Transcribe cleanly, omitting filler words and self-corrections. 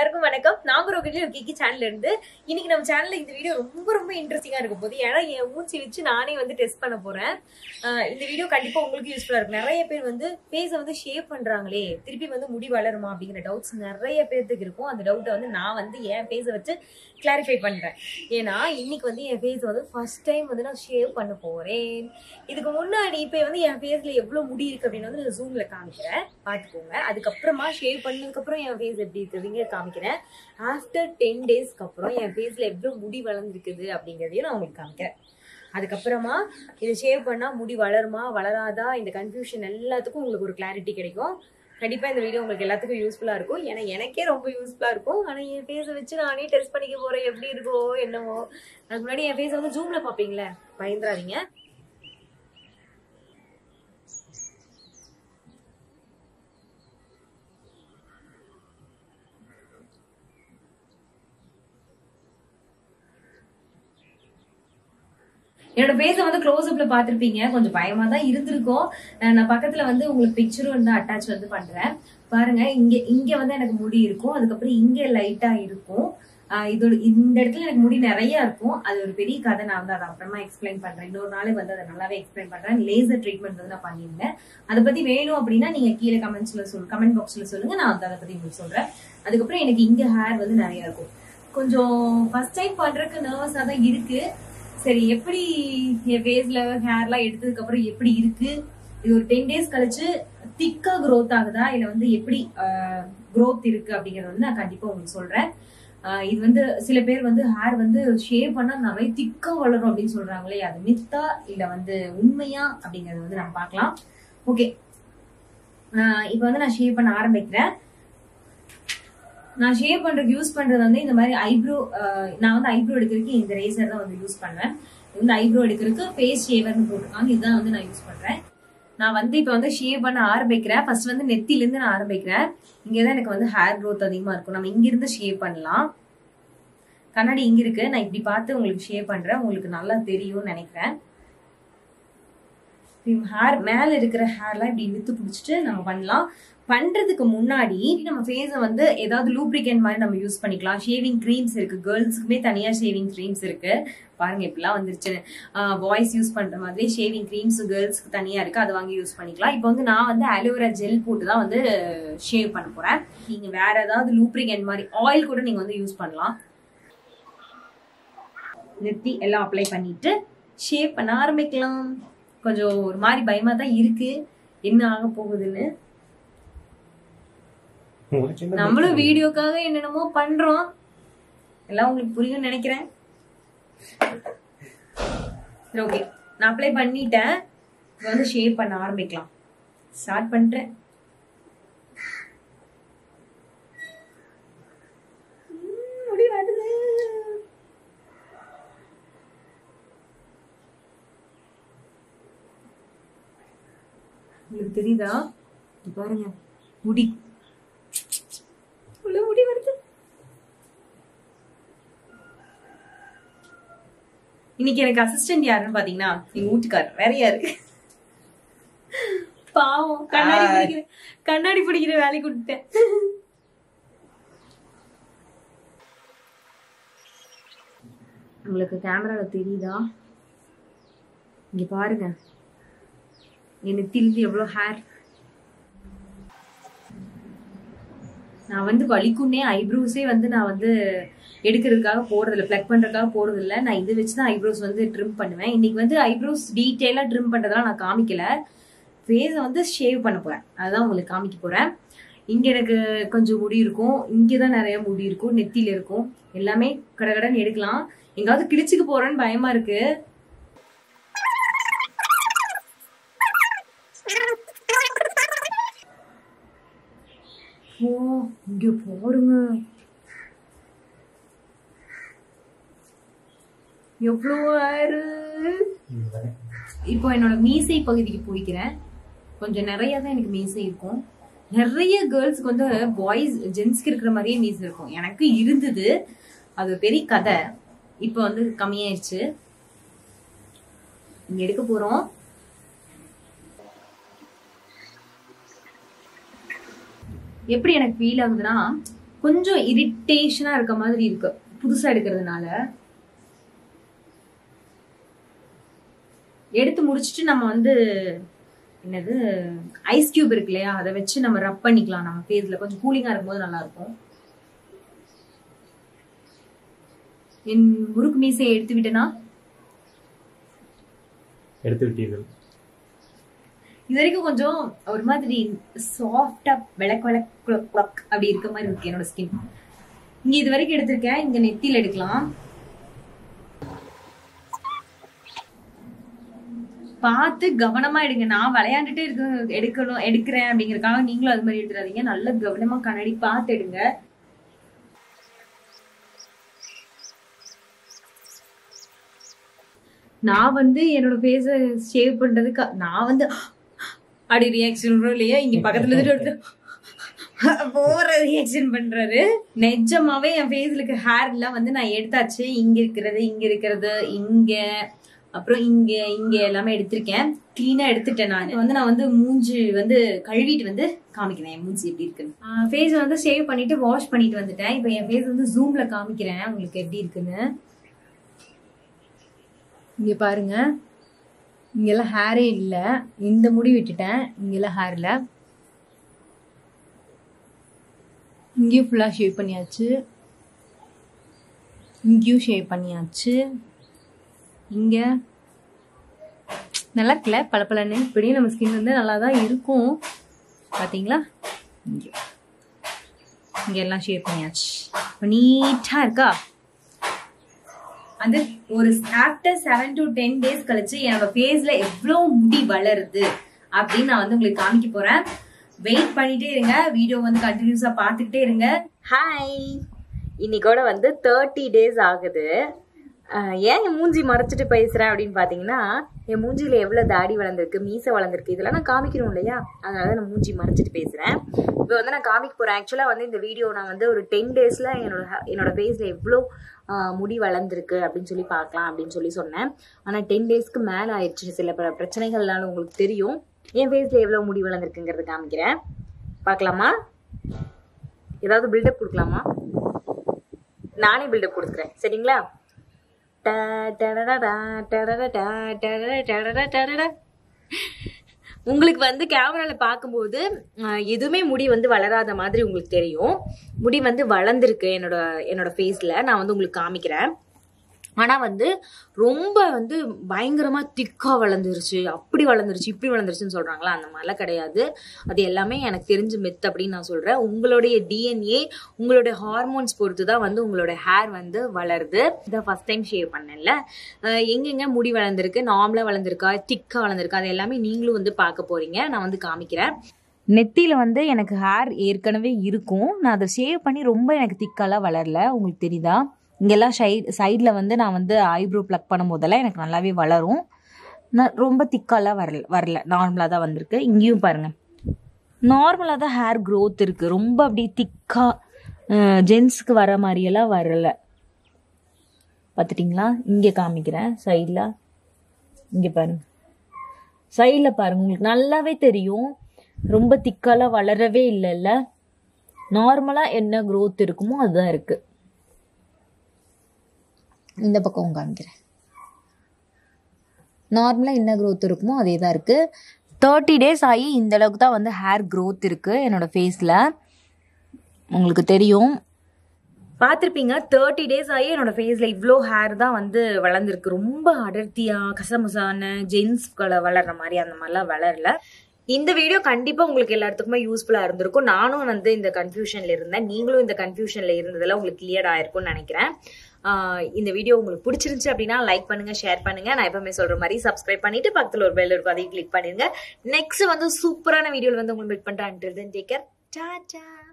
எல்லாருக்கும் வணக்கம். நாம ரோகிணி ரோகிக்கி சேனல்ல இருந்து இன்னைக்கு நம்ம சேனல்ல இந்த வீடியோ ரொம்ப ரொம்ப இன்ட்ரெஸ்டிங்கா இருக்க போகுது. ஏன்னா என் மூஞ்சி வச்சு நானே வந்து டெஸ்ட் பண்ண போறேன். இந்த வீடியோ கண்டிப்பா உங்களுக்கு யூஸ்ஃபுல்லா இருக்கும். நிறைய பேர் வந்து ஃபேஸை வந்து ஷேப் பண்றாங்களே திருப்பி வந்து முடி வளருமா அப்படிங்கிற டவுட்ஸ் நிறைய பேருக்கு இருக்கும். அந்த டவுட்டை வந்து நான் வந்து என் ஃபேஸை வச்சு கிளாரிஃபை பண்றேன். ஏன்னா இன்னைக்கு வந்து என் ஃபேஸ் வந்து ஃபர்ஸ்ட் டைம் வந்து நான் ஷேவ் பண்ண போறேன். இதுக்கு முன்னாடி இப்போ வந்து என் ஃபேஸ்ல எவ்வளவு முடி இருக்கு அப்படின்னு வந்து நான் ஜூம்ல காமிக்கிறேன், பார்த்துக்கோங்க. அதுக்கப்புறமா ஷேவ் பண்ணதுக்கு அப்புறம் என் ஃபேஸ் எப்படி இருக்குதுங்க காமிக்கிறேன். ஆஃப்டர் 10 டேஸ்க்கு அப்புறம் என் ஃபேஸ்ல எவ்வளவு முடி வளர்ந்துருக்குது அப்படிங்கிறதையும் நான் உங்களுக்கு காமிக்கிறேன். அதுக்கப்புறமா இதை ஷேவ் பண்ணா முடி வளருமா வளராதா இந்த கன்ஃபியூஷன் எல்லாத்துக்கும் உங்களுக்கு ஒரு கிளாரிட்டி கிடைக்கும். கண்டிப்பா இந்த வீடியோ உங்களுக்கு எல்லாத்துக்கும் யூஸ்ஃபுல்லா இருக்கும். ஏன்னா எனக்கே ரொம்ப யூஸ்ஃபுல்லா இருக்கும். ஆனா என் ஃபேஸை வச்சு நானே டெஸ்ட் பண்ணிக்க போறேன். எப்படி இருக்கோ என்னவோ. அதுக்கு முன்னாடி என் ஃபேஸை வந்து ஜூம்ல பாப்பீங்களே, பயந்துறாதீங்க. என்னோட பேஸை வந்து க்ளோஸ் அப்ல பாத்திருப்பீங்க. கொஞ்சம் பயமா தான் இருந்திருக்கும். நான் பக்கத்துல வந்து உங்களுக்கு பிக்சரும் வந்து அட்டாச் வந்து பண்றேன் பாருங்க. இங்க வந்து எனக்கு முடி இருக்கும். அதுக்கப்புறம் இங்க லைட்டா இருக்கும். இதோட இந்த இடத்துல எனக்கு முடி நிறைய இருக்கும். அது ஒரு பெரிய கதை. நான் வந்து அதை அப்புறமா எக்ஸ்பிளைன் பண்றேன். இன்னொரு நாளே வந்து அதை நல்லாவே எக்ஸ்பிளைன் பண்றேன். லேசர் ட்ரீட்மெண்ட் வந்து நான் பண்ணியிருந்தேன். அதை பத்தி வேணும் அப்படின்னா நீங்க கீழே கமெண்ட் பாக்ஸ்ல சொல்லுங்க. நான் வந்து அதை பத்தி உங்களுக்கு சொல்றேன். அதுக்கப்புறம் எனக்கு இங்க ஹேர் வந்து நிறைய இருக்கும். கொஞ்சம் ஃபர்ஸ்ட் டைம் பண்றதுக்கு நர்வஸா தான் இருக்கு. சரி, எப்படி என் ஃபேஸ்ல ஹேர்லாம் எடுத்ததுக்கு அப்புறம் எப்படி இருக்கு, இது ஒரு 10 டேஸ் கழிச்சு திக்கா க்ரோத் ஆகுதா இல்ல வந்து எப்படி க்ரோத் இருக்கு அப்படிங்கறது வந்து நான் கண்டிப்பா உங்களுக்கு சொல்றேன். இது வந்து சில பேர் வந்து ஹேர் வந்து ஷேவ் பண்ணா நிறைய திக்கா வளரும் அப்படின்னு சொல்றாங்களே, அது மித்தா இல்ல வந்து உண்மையா அப்படிங்கறது வந்து நம்ம பார்க்கலாம். ஓகே, இப்ப வந்து நான் ஷேவ் பண்ண ஆரம்பிக்கிறேன். நான் ஷேவ் பண்றதுக்கு யூஸ் பண்றது வந்து இந்த மாதிரி ஐப்ரோ. நான் வந்து ஐப்ரோ எடுக்கிறதுக்கு இந்த ரேசர் தான் வந்து யூஸ் பண்ணுவேன். இந்த ஐப்ரோ எடுக்கிறதுக்கு ஃபேஸ் ஷேவர்னு போட்டிருக்காங்க. இதுதான் வந்து நான் யூஸ் பண்றேன். நான் வந்து இப்போ வந்து ஷேவ் பண்ண ஆரம்பிக்கிறேன். ஃபர்ஸ்ட் வந்து நெத்திலேருந்து நான் ஆரம்பிக்கிறேன். இங்கேதான் எனக்கு வந்து ஹேர் க்ரோத் அதிகமாக இருக்கும். நம்ம இங்கிருந்து ஷேவ் பண்ணலாம். கண்ணாடி இங்க இருக்கு. நான் இப்படி பார்த்து உங்களுக்கு ஷேவ் பண்றேன். உங்களுக்கு நல்லா தெரியும்னு நினைக்கிறேன். ஹேர் மேல இருக்கிற ஹேர்லாம் இப்படி இழுத்து பிடிச்சிட்டு நம்ம பண்ணலாம். பண்றதுக்கு முன்னாடி நம்ம ஃபேஸ வந்து ஏதாவது லூப்ரிகேண்ட் மாதிரி நம்ம யூஸ் பண்ணிக்கலாம். ஷேவிங் கிரீம்ஸ் இருக்கு. கேர்ள்ஸுக்குமே தனியா ஷேவிங் கிரீம்ஸ் இருக்கு. பாருங்க இப்பெல்லாம் வந்துருச்சு. பாய்ஸ் யூஸ் பண்ற மாதிரி ஷேவிங் கிரீம்ஸ் கேர்ள்ஸ்க்கு தனியா இருக்கு. அதை வாங்கி யூஸ் பண்ணிக்கலாம். இப்போ வந்து நான் வந்து அலோவேரா ஜெல் போட்டு தான் வந்து ஷேவ் பண்ண போறேன். நீங்க வேற ஏதாவது லூப்ரிகேண்ட் மாதிரி ஆயில் கூட நீங்க வந்து யூஸ் பண்ணலாம். நெத்தி எல்லாம் அப்ளை பண்ணிட்டு ஷேவ் பண்ண ஆரம்பிக்கலாம். கொஞ்சம் ஒரு மாதிரி பயமா தான் இருக்கு என்ன ஆக போகுதுன்னு. நம்மளும் வீடியோக்காக என்னென்னமோ பண்றோம். எல்லாம் உங்களுக்கு புரியும் நினைக்கிறேன். ஓகே, நான் அப்ளை பண்ணிட்டேன். வந்து ஷேவ் பண்ண ஆரம்பிக்கலாம். ஸ்டார்ட் பண்றேன். உங்களுக்கு தெரியுதா? பாருங்க, முடி முடி வருது. இன்னைக்கு எனக்கு அசிஸ்டன்ட் யாருன்னு பாத்தீங்கன்னா எங்க வீட்டுக்காரர். வேற யாரு? பாவம், கண்ணாடி பிடிக்கிற வேலைக்கு விட்டுட்டேன். உங்களுக்கு கேமரால தெரியுதா? இங்க பாருங்க, எனக்கு தெரிஞ்சு எவ்வளோ ஹேர். நான் வந்து வலிக்குன்னே ஐப்ரோஸே வந்து நான் வந்து எடுக்கிறதுக்காக போறதில்லை, பிளக் பண்றதுக்காக போறதில்லை. நான் இது வச்சு தான் ஐப்ரோஸ் வந்து ட்ரிம் பண்ணுவேன். இன்னைக்கு வந்து ஐப்ரோஸ் டீட்டெயிலாக ட்ரிம் பண்ணுறதெல்லாம் நான் காமிக்கல. ஃபேஸை வந்து ஷேவ் பண்ண போறேன். அதுதான் உங்களுக்கு காமிக்க போறேன். இங்கே எனக்கு கொஞ்சம் முடி இருக்கும். இங்கே தான் நிறைய முடி இருக்கும். நெத்தியில இருக்கும். எல்லாமே கடகடன்னு எடுக்கலாம். எங்காவது கிழிச்சுக்கு போறேன்னு பயமா இருக்கு. ஓ, இங்க பாருங்க எவ்வளவு ஆறு. இப்போ என்னோட மீசை பகுதிக்கு போய்க்கிறேன். கொஞ்சம் நிறைய தான் எனக்கு மீசை இருக்கும். நிறைய கேர்ள்ஸுக்கு வந்து பாய்ஸ் ஜென்ஸ்க்கு இருக்கிற மாதிரியே மீசை இருக்கும். எனக்கு இருந்தது, அது பெரிய கதை. இப்போ வந்து கம்மியாயிருச்சு. இங்க எடுக்க போறோம். எப்படி எனக்கு ஃபீல் ஆகுதுன்னா, கொஞ்சம் இரிட்டேஷனா இருக்க மாதிரி இருக்கு புதுசா எடுக்கிறதுனால. எடுத்து முடிச்சிட்டு நம்ம வந்து என்னது ஐஸ் கியூப் இருக்கு இல்லையா, அதை வச்சு நம்ம ரப் பண்ணிக்கலாம். நம்ம ஃபேஸ்ல கொஞ்சம் கூலிங்கா இருக்கும்போது நல்லா இருக்கும். என் முறுக்கு மீசையை எடுத்து விட்டேனா? எடுத்து விட்டீர்கள். இது வரைக்கும் கொஞ்சம் ஒரு மாதிரி சாஃப்டா விளக்கு விளக்கு அப்படி இருக்க மாதிரி இருக்கு என்னோட ஸ்கின். இங்க இது வரைக்கும் எடுத்திருக்கேன். இங்க நெத்தியில் எடுக்கலாம். பார்த்து கவனமா எடுங்க. நான் விளையாண்டுட்டு எடுக்கணும் எடுக்கிறேன் அப்படிங்கறக்காக நீங்களும் அது மாதிரி எடுத்துடாதீங்க. நல்ல கவனமா கண்ணாடி பார்த்து எடுங்க. நான் வந்து என்னோட ஃபேஸை ஷேவ் பண்றதுக்கு நான் வந்து அப்படி ரியாக்ஷன் பண்றோம் இல்லையா, இங்க பக்கத்துல இருந்து போற ரியாக்ஷன் பண்றது. நிஜமாவே என் ஃபேஸ்லுக்கு ஹேர் எல்லாம் வந்து நான் எடுத்தாச்சு. இங்க இருக்கிறது இங்க அப்புறம் இங்க இங்க எல்லாமே எடுத்திருக்கேன். கிளீனா எடுத்துட்டேன். நான் வந்து மூஞ்சி வந்து கழுவிட்டு வந்து காமிக்கிறேன் என் மூஞ்சி எப்படி இருக்குன்னு. ஃபேஸ் வந்து ஷேவ் பண்ணிட்டு வாஷ் பண்ணிட்டு வந்துட்டேன். இப்ப என் ஃபேஸ் வந்து ஜூம்ல காமிக்கிறேன் உங்களுக்கு எப்படி இருக்குன்னு. இங்க பாருங்க, இங்கெல்லாம் ஹேரே இல்லை. இந்த முடி விட்டுட்டேன். இங்கெல்லாம் ஹேர் இல்லை. இங்கேயும் ஃபுல்லாக ஷேவ் பண்ணியாச்சு. இங்கேயும் ஷேவ் பண்ணியாச்சு. இங்கே நல்லா இருக்குல்ல பளபளன்னு. இப்படியும் நம்ம ஸ்கின் வந்து நல்லா தான் இருக்கும் பார்த்தீங்களா. இங்கே இங்கெல்லாம் ஷேவ் பண்ணியாச்சு. நீட்டாக இருக்கா? அது ஒரு ஆஃப்டர் 7 to 10 days கழிச்சு என்னோட ஃபேஸ்ல எவ்வளோ முடி வளருது அப்படின்னு நான் வந்து உங்களுக்கு காமிக்க போறேன். வெயிட் பண்ணிட்டே இருங்க. வீடியோ வந்து கண்டினியூஸா பார்த்துக்கிட்டே இருங்க. ஹாய், இன்னைக்கோட வந்து 30 days ஆகுது. ஏன் என் மூஞ்சி மறைச்சிட்டு பேசுறேன் அப்படின்னு பாத்தீங்கன்னா, என் மூஞ்சியில எவ்வளவு தாடி வளர்ந்துருக்கு, மீசை வளர்ந்துருக்கு, இதெல்லாம் நான் காமிக்கணும் இல்லையா, அதனாலதான் நான் மூஞ்சி மறைச்சிட்டு பேசுறேன். இப்போ வந்து நான் காமிக்க போறேன். ஆக்சுவலா வந்து இந்த வீடியோ நான் வந்து ஒரு 10 daysல என்னோட ஃபேஸ்ல எவ்வளோ முடி வளர்ந்துருக்கு அப்படின்னு சொல்லி பார்க்கலாம் அப்படின்னு சொல்லி சொன்னேன். ஆனால் 10 daysக்கு மேலே ஆயிடுச்சு. சில பிரச்சனைகள்னால உங்களுக்கு தெரியும் என் ஃபேஸில் எவ்வளோ முடி வளர்ந்துருக்குங்கிறத காமிக்கிறேன். பார்க்கலாமா? ஏதாவது பில்டப் கொடுக்கலாமா? நானே பில்டப் கொடுத்துக்கிறேன் சரிங்களா. உங்களுக்கு வந்து கேமராவில் பார்க்கும்போது எதுவுமே முடி வந்து வளராத மாதிரி உங்களுக்கு தெரியும். முடி வந்து வளர்ந்துருக்கு என்னோட ஃபேஸில். நான் வந்து உங்களுக்கு காமிக்கிறேன். ஆனால் வந்து ரொம்ப வந்து பயங்கரமாக திக்காக வளர்ந்துருச்சு, அப்படி வளர்ந்துருச்சு, இப்படி வளர்ந்துருச்சுன்னு சொல்கிறாங்களா, அந்த மாதிரிலாம் கிடையாது. அது எல்லாமே எனக்கு தெரிஞ்சு மித் அப்படின்னு நான் சொல்கிறேன். உங்களுடைய DNA, உங்களுடைய ஹார்மோன்ஸ் பொறுத்து தான் வந்து உங்களோட ஹேர் வந்து வளருது. இதை ஃபஸ்ட் டைம் ஷேவ் பண்ணல. எங்கெங்க முடி வளர்ந்துருக்கு, நார்மலாக வளர்ந்துருக்கா, திக்காக வளர்ந்துருக்கா, அது எல்லாமே நீங்களும் வந்து பார்க்க போகிறீங்க. நான் வந்து காமிக்கிறேன். நெத்தியில் வந்து எனக்கு ஹேர் ஏற்கனவே இருக்கும். நான் அதை ஷேவ் பண்ணி ரொம்ப எனக்கு திக்காலாம் வளரல. உங்களுக்கு தெரியுதா? இங்கெல்லாம் சைடில் வந்து நான் வந்து ஐப்ரோ ப்ளக் பண்ணும் போதெல்லாம் எனக்கு நல்லாவே வளரும். நான் ரொம்ப திக்காலாம் வரல, நார்மலாக தான் வந்திருக்கு. இங்கேயும் பாருங்கள், நார்மலாக தான் ஹேர் க்ரோத் இருக்குது. ரொம்ப அப்படி திக்காக ஜென்ஸுக்கு வர மாதிரியெல்லாம் வரலை. பார்த்துட்டிங்களா? இங்கே காமிக்கிறேன் சைடில். இங்கே பாருங்கள், சைடில் பாருங்கள். உங்களுக்கு நல்லாவே தெரியும் ரொம்ப திக்காலாம் வளரவே இல்லைல்ல. நார்மலாக என்ன க்ரோத் இருக்குமோ அதுதான் இருக்குது. இந்த பக்கம் காமிக்கிறேன். நார்மலாக என்ன க்ரோத் இருக்குமோ அதே தான் இருக்குது. 30 days ஆகி இந்த அளவுக்கு தான் வந்து ஹேர் க்ரோத் இருக்குது என்னோடய ஃபேஸில். உங்களுக்கு தெரியும், பார்த்துருப்பீங்க. 30 days ஆகி என்னோடய ஃபேஸில் இவ்வளோ ஹேர் தான் வந்து வளர்ந்துருக்கு. ரொம்ப அடர்த்தியாக கசமசான ஜென்ஸ்களை வளர்கிற மாதிரி அந்த மாதிரிலாம் வளரல. இந்த வீடியோ கண்டிப்பாக உங்களுக்கு எல்லாத்துக்குமே யூஸ்ஃபுல்லாக இருந்திருக்கும். நானும் வந்து இந்த கன்ஃபியூஷனில் இருந்தேன். நீங்களும் இந்த கன்ஃபியூஷனில் இருந்ததெல்லாம் உங்களுக்கு கிளியர் ஆயிருக்கும்னு நினைக்கிறேன். இந்த வீடியோ உங்களுக்கு பிடிச்சிருந்துச்சு அப்படின்னா லைக் பண்ணுங்க, ஷேர் பண்ணுங்க. நான் எப்பவுமே சொல்ற மாதிரி சப்ஸ்கிரைப் பண்ணிட்டு பக்கத்துல ஒரு பெல் இருக்கும், அதையும் கிளிக் பண்ணிருங்க. நெக்ஸ்ட் வந்து சூப்பரான வீடியோல வந்து உங்களுக்கு மீட் பண்றேன். Until then, take care. Ta-ta.